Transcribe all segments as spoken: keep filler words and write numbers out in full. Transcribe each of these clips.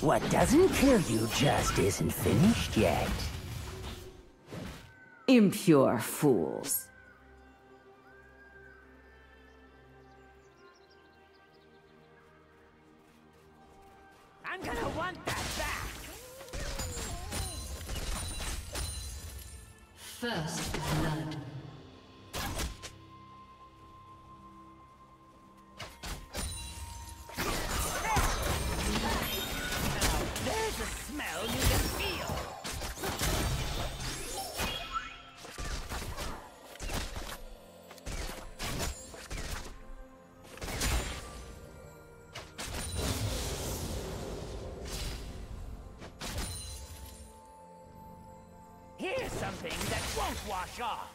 What doesn't kill you just isn't finished yet. Impure fools. I'm gonna want that back! First blood. Wash off.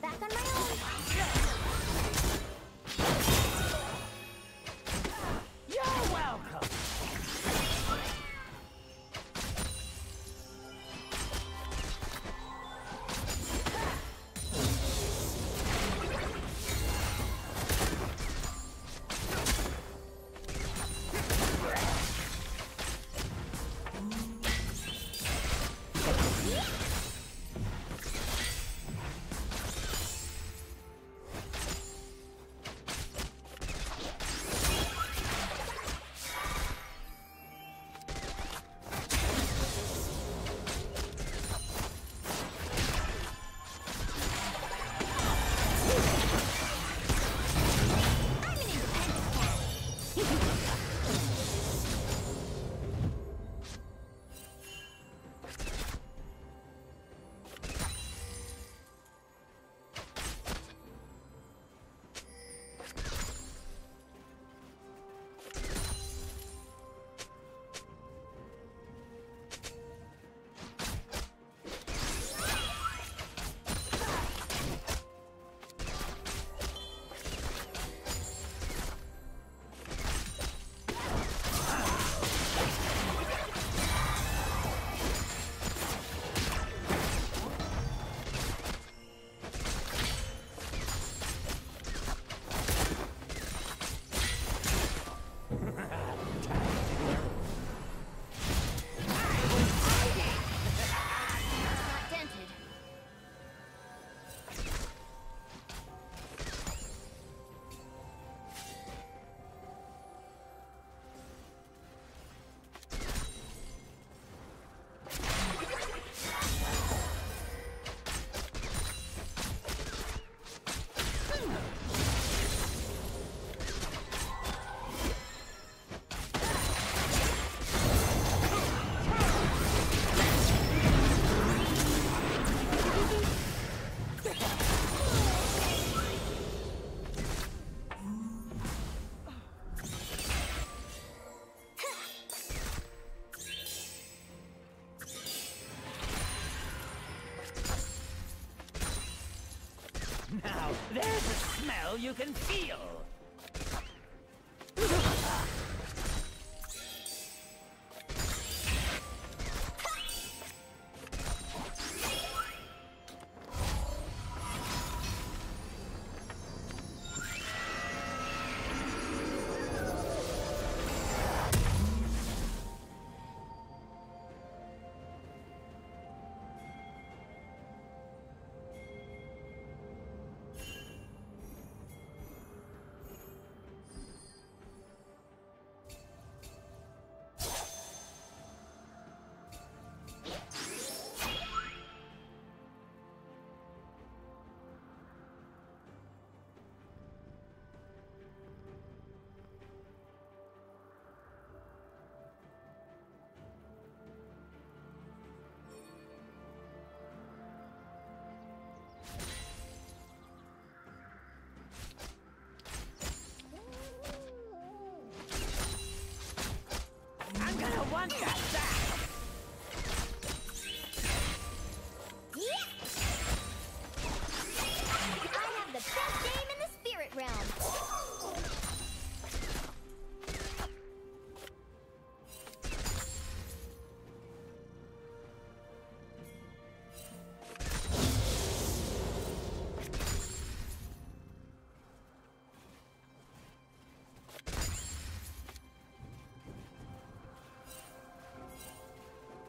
Back on my own. You're welcome. Now, there's a smell you can feel!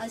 A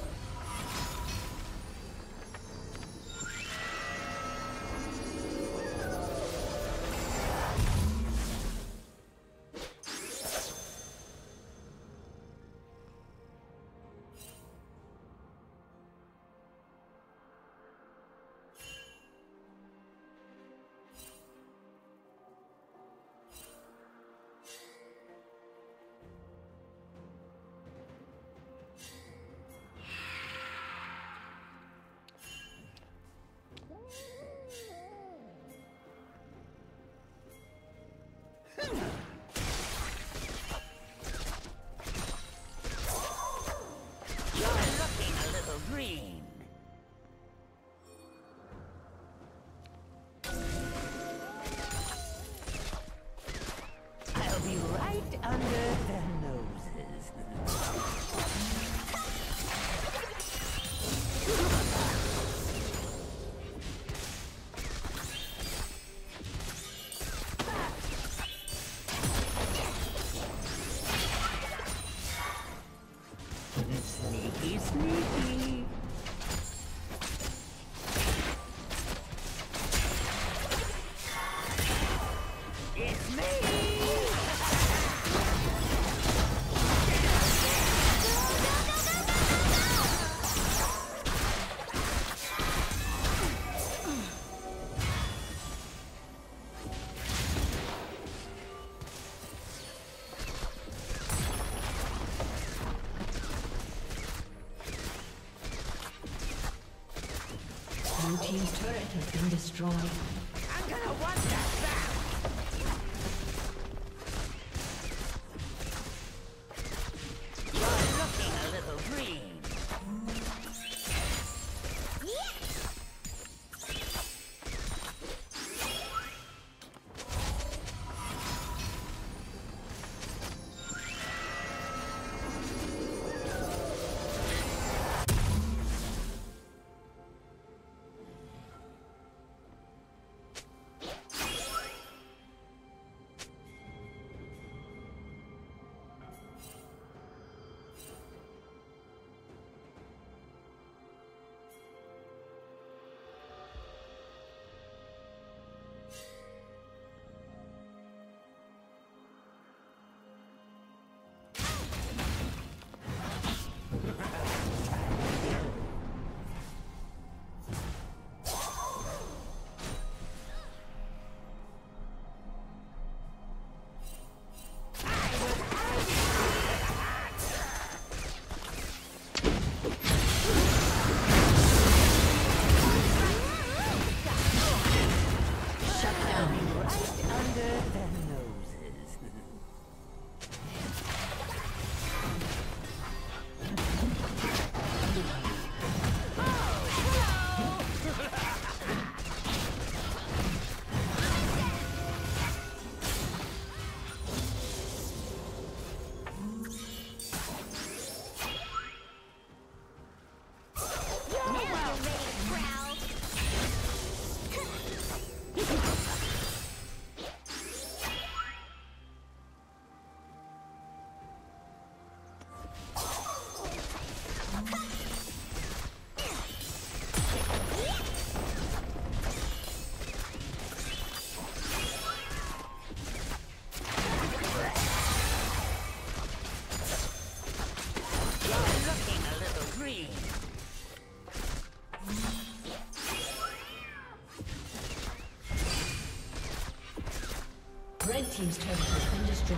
Team's turret has been destroyed. I'm gonna want that back! You're looking a little green. Red team's turret has been destroyed.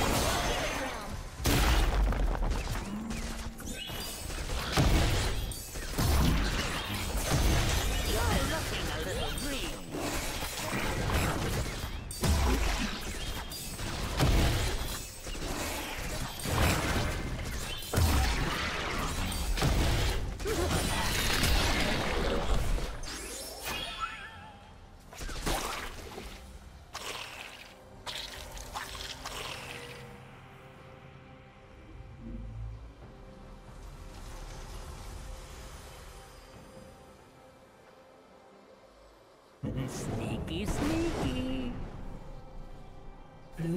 I Sneaky, sneaky. Blue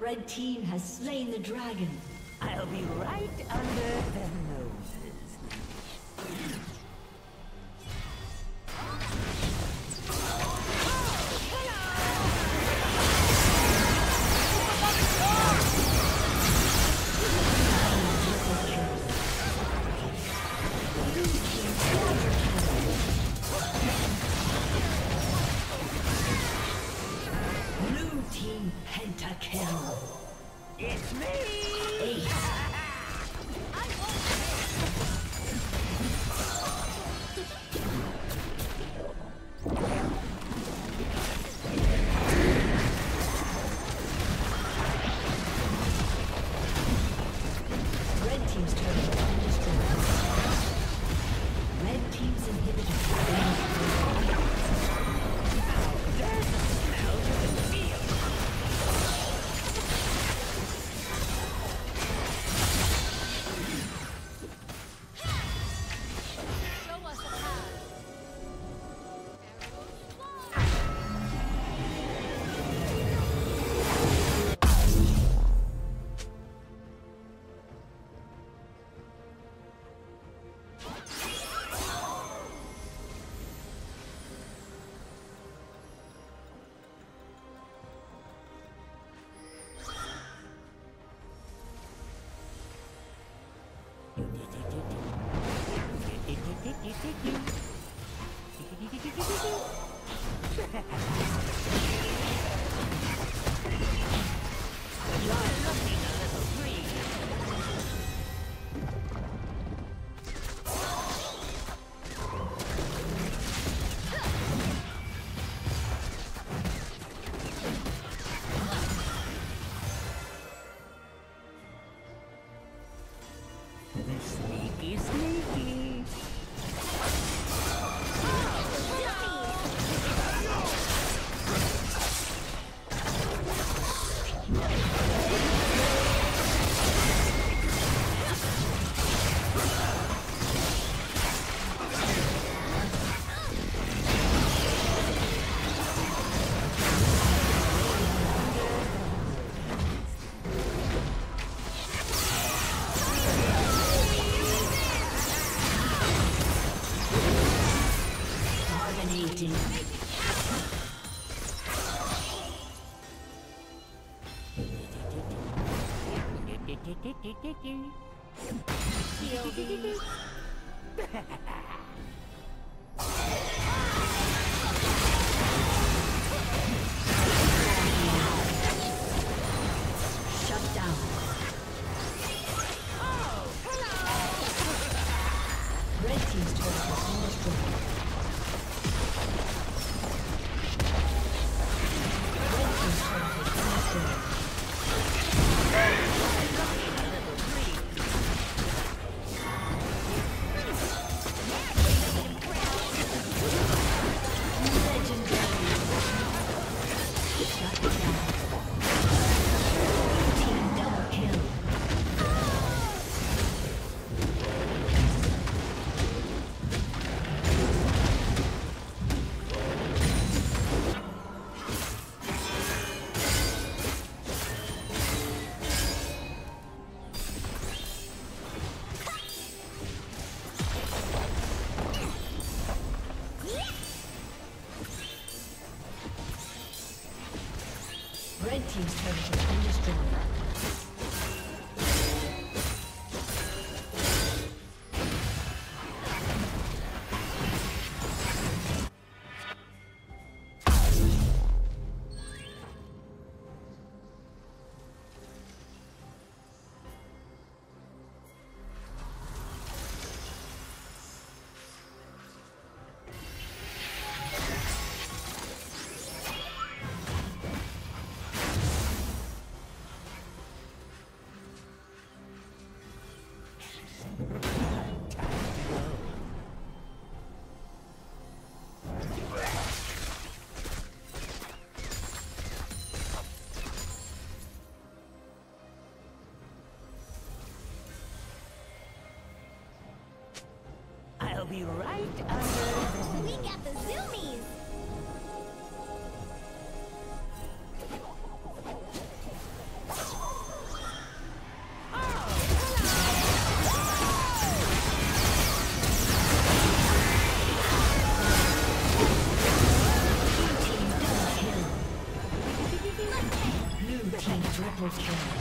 Red team has slain the dragon. I'll be right under their noses. Team's turret has been destroyed. I'll be right under. We got the zoomies! Blue team triple kill.